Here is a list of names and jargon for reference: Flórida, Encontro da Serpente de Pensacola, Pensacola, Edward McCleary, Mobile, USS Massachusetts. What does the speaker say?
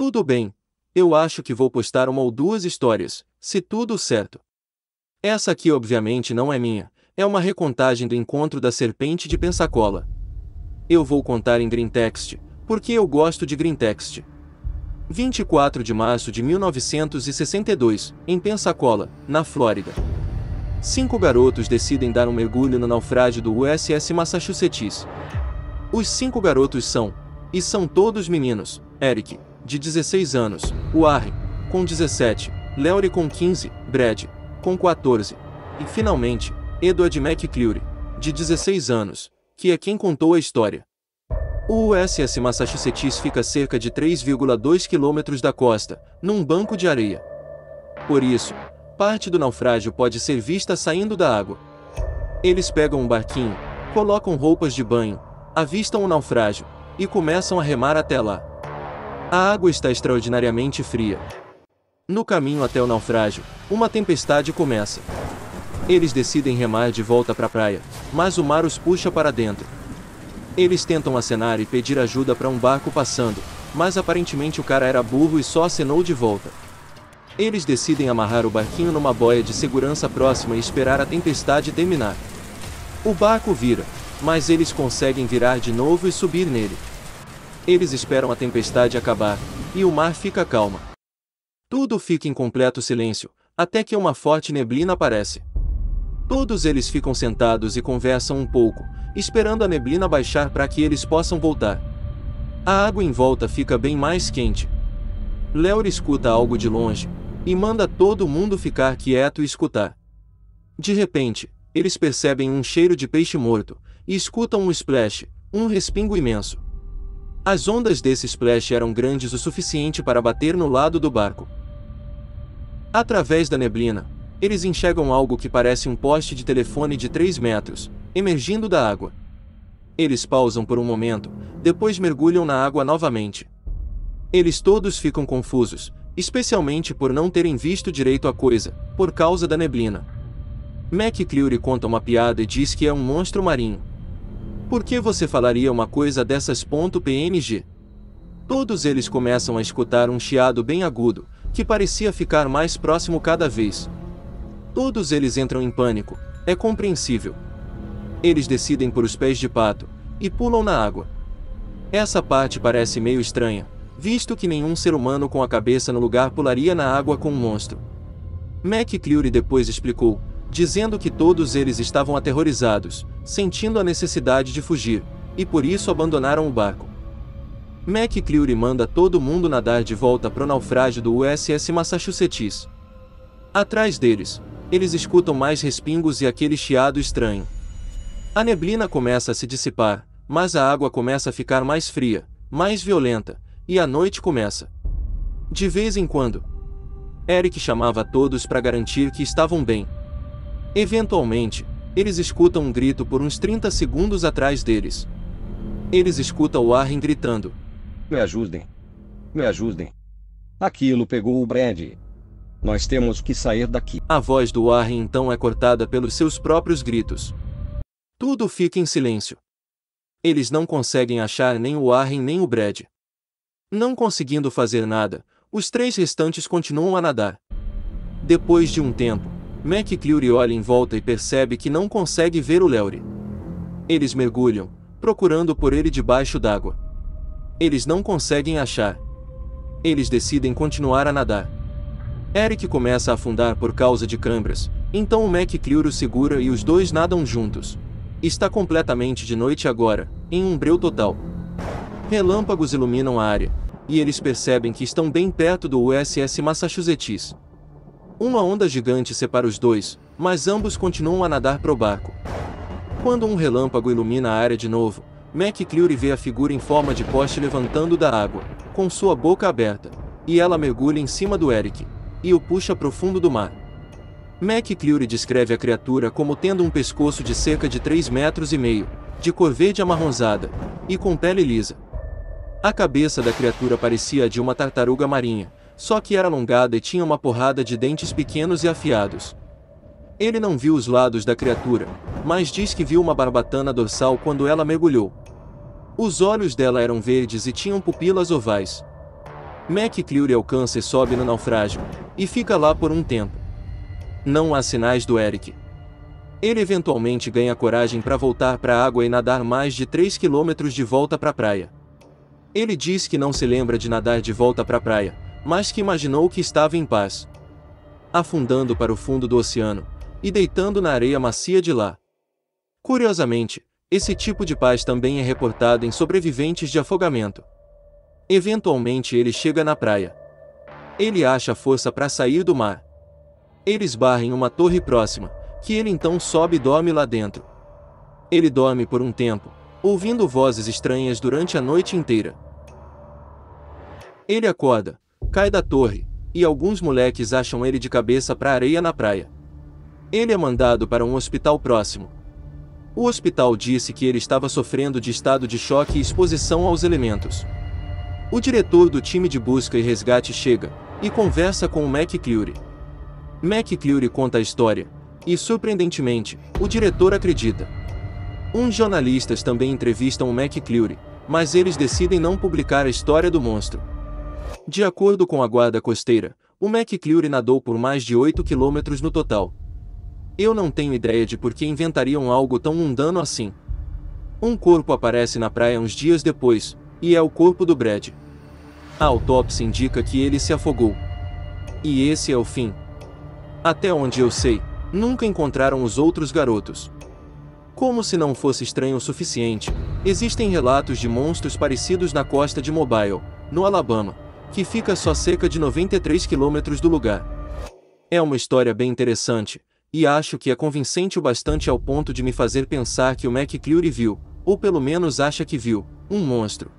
Tudo bem. Eu acho que vou postar uma ou duas histórias, se tudo certo. Essa aqui obviamente não é minha, é uma recontagem do Encontro da Serpente de Pensacola. Eu vou contar em green text, porque eu gosto de green text. 24 de março de 1962, em Pensacola, na Flórida. 5 garotos decidem dar um mergulho no naufrágio do USS Massachusetts. Os 5 garotos são, e são todos meninos, Eric, de 16 anos, Warren, com 17, Larry com 15, Brad, com 14, e finalmente, Edward McCleary, de 16 anos, que é quem contou a história. O USS Massachusetts fica a cerca de 3,2 quilômetros da costa, num banco de areia. Por isso, parte do naufrágio pode ser vista saindo da água. Eles pegam um barquinho, colocam roupas de banho, avistam o naufrágio, e começam a remar até lá. A água está extraordinariamente fria. No caminho até o naufrágio, uma tempestade começa. Eles decidem remar de volta para a praia, mas o mar os puxa para dentro. Eles tentam acenar e pedir ajuda para um barco passando, mas aparentemente o cara era burro e só acenou de volta. Eles decidem amarrar o barquinho numa boia de segurança próxima e esperar a tempestade terminar. O barco vira, mas eles conseguem virar de novo e subir nele. Eles esperam a tempestade acabar, e o mar fica calma. Tudo fica em completo silêncio, até que uma forte neblina aparece. Todos eles ficam sentados e conversam um pouco, esperando a neblina baixar para que eles possam voltar. A água em volta fica bem mais quente. Larry escuta algo de longe, e manda todo mundo ficar quieto e escutar. De repente, eles percebem um cheiro de peixe morto, e escutam um splash, um respingo imenso. As ondas desse splash eram grandes o suficiente para bater no lado do barco. Através da neblina, eles enxergam algo que parece um poste de telefone de 3 metros, emergindo da água. Eles pausam por um momento, depois mergulham na água novamente. Eles todos ficam confusos, especialmente por não terem visto direito a coisa, por causa da neblina. McCleary conta uma piada e diz que é um monstro marinho. Por que você falaria uma coisa dessas? PNG. Todos eles começam a escutar um chiado bem agudo, que parecia ficar mais próximo cada vez. Todos eles entram em pânico, é compreensível. Eles decidem por os pés de pato, e pulam na água. Essa parte parece meio estranha, visto que nenhum ser humano com a cabeça no lugar pularia na água com um monstro. McCleary depois explicou, dizendo que todos eles estavam aterrorizados, sentindo a necessidade de fugir, e por isso abandonaram o barco. McCleary manda todo mundo nadar de volta para o naufrágio do USS Massachusetts. Atrás deles, eles escutam mais respingos e aquele chiado estranho. A neblina começa a se dissipar, mas a água começa a ficar mais fria, mais violenta, e a noite começa. De vez em quando, Eric chamava a todos para garantir que estavam bem. Eventualmente, eles escutam um grito por uns 30 segundos atrás deles. Eles escutam o Warren gritando: "Me ajudem! Me ajudem! Aquilo pegou o Brad! Nós temos que sair daqui!" A voz do Warren então é cortada pelos seus próprios gritos. Tudo fica em silêncio. Eles não conseguem achar nem o Warren nem o Brad. Não conseguindo fazer nada, os 3 restantes continuam a nadar. Depois de um tempo, McCleary olha em volta e percebe que não consegue ver o Larry. Eles mergulham, procurando por ele debaixo d'água. Eles não conseguem achar. Eles decidem continuar a nadar. Eric começa a afundar por causa de câimbras, então o McCleary o segura e os 2 nadam juntos. Está completamente de noite agora, em um breu total. Relâmpagos iluminam a área, e eles percebem que estão bem perto do USS Massachusetts. Uma onda gigante separa os 2, mas ambos continuam a nadar pro barco. Quando um relâmpago ilumina a área de novo, McCleary vê a figura em forma de poste levantando da água, com sua boca aberta, e ela mergulha em cima do Eric e o puxa para o fundo do mar. McCleary descreve a criatura como tendo um pescoço de cerca de 3,5 metros, de cor verde amarronzada, e com pele lisa. A cabeça da criatura parecia a de uma tartaruga marinha, só que era alongada e tinha uma porrada de dentes pequenos e afiados. Ele não viu os lados da criatura, mas diz que viu uma barbatana dorsal quando ela mergulhou. Os olhos dela eram verdes e tinham pupilas ovais. McCleary alcança e sobe no naufrágio, e fica lá por um tempo. Não há sinais do Eric. Ele eventualmente ganha coragem para voltar para a água e nadar mais de 3 quilômetros de volta para a praia. Ele diz que não se lembra de nadar de volta para a praia, mas que imaginou que estava em paz, afundando para o fundo do oceano, e deitando na areia macia de lá. Curiosamente, esse tipo de paz também é reportado em sobreviventes de afogamento. Eventualmente ele chega na praia. Ele acha força para sair do mar. Ele esbarra em uma torre próxima, que ele então sobe e dorme lá dentro. Ele dorme por um tempo, ouvindo vozes estranhas durante a noite inteira. Ele acorda, cai da torre, e alguns moleques acham ele de cabeça para areia na praia. Ele é mandado para um hospital próximo. O hospital disse que ele estava sofrendo de estado de choque e exposição aos elementos. O diretor do time de busca e resgate chega, e conversa com o McCleary. McCleary conta a história, e surpreendentemente, o diretor acredita. Uns jornalistas também entrevistam o McCleary, mas eles decidem não publicar a história do monstro. De acordo com a guarda costeira, o McCleary nadou por mais de 8 quilômetros no total. Eu não tenho ideia de por que inventariam algo tão mundano assim. Um corpo aparece na praia uns dias depois, e é o corpo do Brad. A autópsia indica que ele se afogou. E esse é o fim. Até onde eu sei, nunca encontraram os outros garotos. Como se não fosse estranho o suficiente, existem relatos de monstros parecidos na costa de Mobile, no Alabama, que fica só cerca de 93 quilômetros do lugar. É uma história bem interessante, e acho que é convincente o bastante ao ponto de me fazer pensar que o McCleary viu, ou pelo menos acha que viu, um monstro.